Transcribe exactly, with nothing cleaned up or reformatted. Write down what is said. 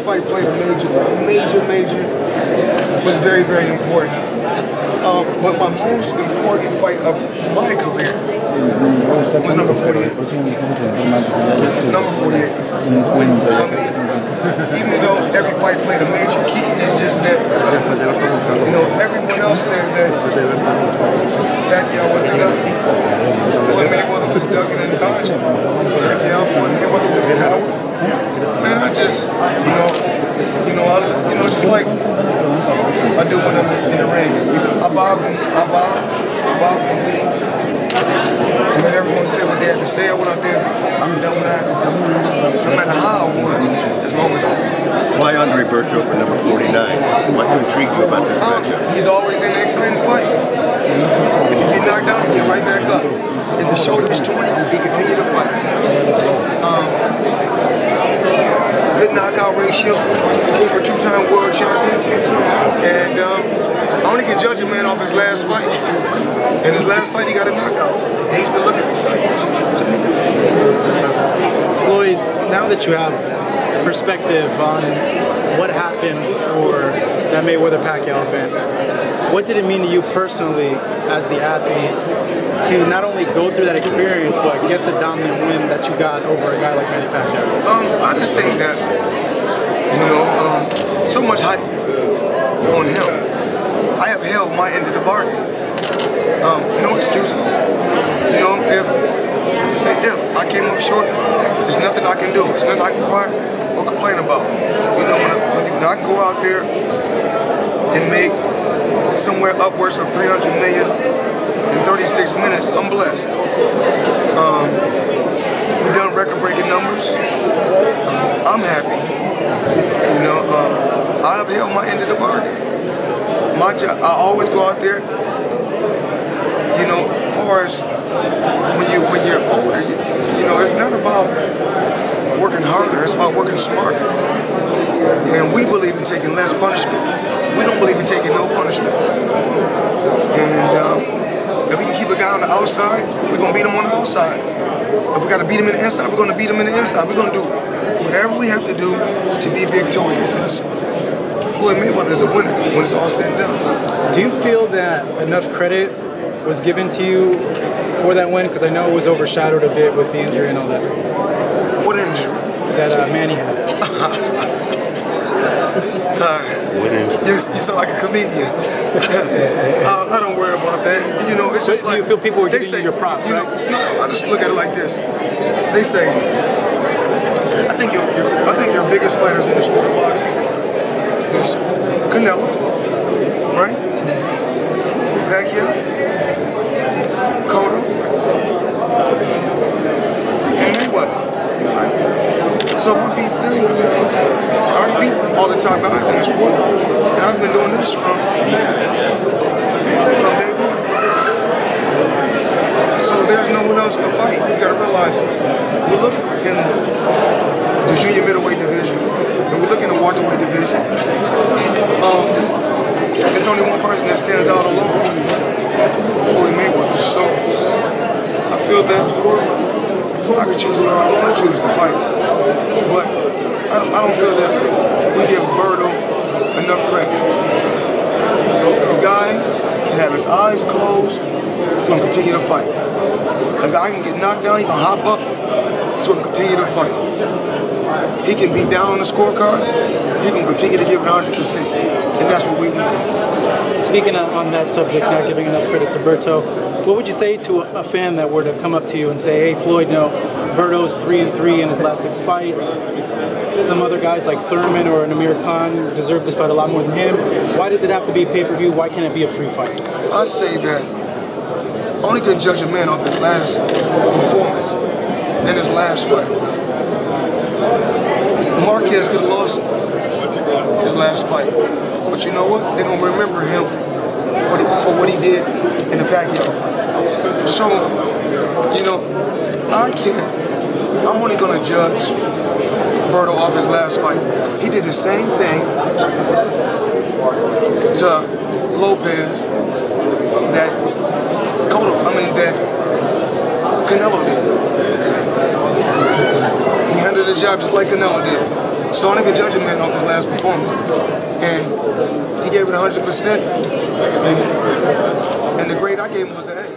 that fight played a major, a major, major, was very, very important. Um, but my most important fight of my career was number forty-eight. It's number forty-eight. I mean, even though every fight played a major key, it's just that, you know, everyone else said that Pacquiao was the guy. Floyd Mayweather was ducking and dodging. Pacquiao, Floyd Mayweather was a coward. Man, I just, you know, you know, I, you know, just like I do when I'm in the ring. I bob and I bob, I bob and lean. And when everyone said what they had to say, I went out there, I'm done what I had to do. No matter how I won, as long as I won. Why Andre Berto for number forty-nine? What intrigued you about this um, matchup? He's always in an exciting fight. If you get knocked down, you get right back up. If the shoulder's torn, he continue to fight. Um, good knockout ratio, former two-time world champion, and um, I only can judge a man off his last fight. In his last fight, he got a knockout, and he's been looking exciting to me. Floyd, now that you have perspective on what happened for that Mayweather-Pacquiao fan, what did it mean to you personally as the athlete to not only go through that experience, but get the dominant win that you got over a guy like Manny Pacquiao? Um, I just think that, you know, um, so much hype on him. I upheld my end of the bargain. Um, no excuses. You know, if, just say if, I came up short, there's nothing I can do. There's nothing I can cry or complain about. You know, when I, when you, I can go out there and make somewhere upwards of three hundred million in thirty-six minutes, I'm blessed. Um, we've done record-breaking numbers. Um, I'm happy. You know, um, I upheld my end of the bargain. My job, I always go out there. You know, as far as when you when you're older, you, you know, it's not about working harder. It's about working smarter. And we believe in taking less punishment. We don't believe in taking no punishment. And um, if we can keep a guy on the outside, we're going to beat him on the outside. If we got to beat him in the inside, we're going to beat him in the inside. We're going to do whatever we have to do to be victorious. Because Floyd Mayweather is a winner when it's all said and done. Do you feel that enough credit was given to you for that win? Because I know it was overshadowed a bit with the injury and all that. What injury? That uh, Manny had. Uh, you, you sound like a comedian. uh, I don't worry about that. You know, it's just like, you feel people are giving you your props, you know, right? No, I just look at it like this. They say, I think your, your I think your biggest fighters in the sport of boxing is Canelo, right? Pacquiao, Cotto, and Mayweather. Right? So if I beat them, I already beat all the top guys in the sport, and I've been doing this from, from day one. So there's no one else to fight. You gotta realize, we look in the junior middleweight division, and we look in the welterweight division. Um, there's only one person that stands out alone, Floyd Mayweather. So I feel that I can choose who I want to choose to fight, but I don't, I don't feel that we give Berto enough credit. A guy can have his eyes closed, he's going to continue to fight. A guy can get knocked down, he's going to hop up, he's going to continue to fight. He can be down on the scorecards, he's going to continue to give it one hundred percent. And that's what we want. Speaking of, on that subject, not giving enough credit to Berto, what would you say to a fan that were to come up to you and say, hey Floyd, no, Berto's three and three in his last six fights. Some other guys like Thurman or Namir Khan deserve this fight a lot more than him. Why does it have to be pay-per-view? Why can't it be a free fight? I say that I only can judge a man off his last performance and his last fight. Marquez could have lost his last fight. But you know what? They're going to remember him for, the, for what he did in the Pacquiao fight. So, you know, I can't. I'm only going to judge Berto off his last fight. He did the same thing to Lopez that Cotto, I mean that Canelo did. He handled the job just like Canelo did. Sonica judged a man off his last performance, and he gave it one hundred percent, and, and the grade I gave him was an A.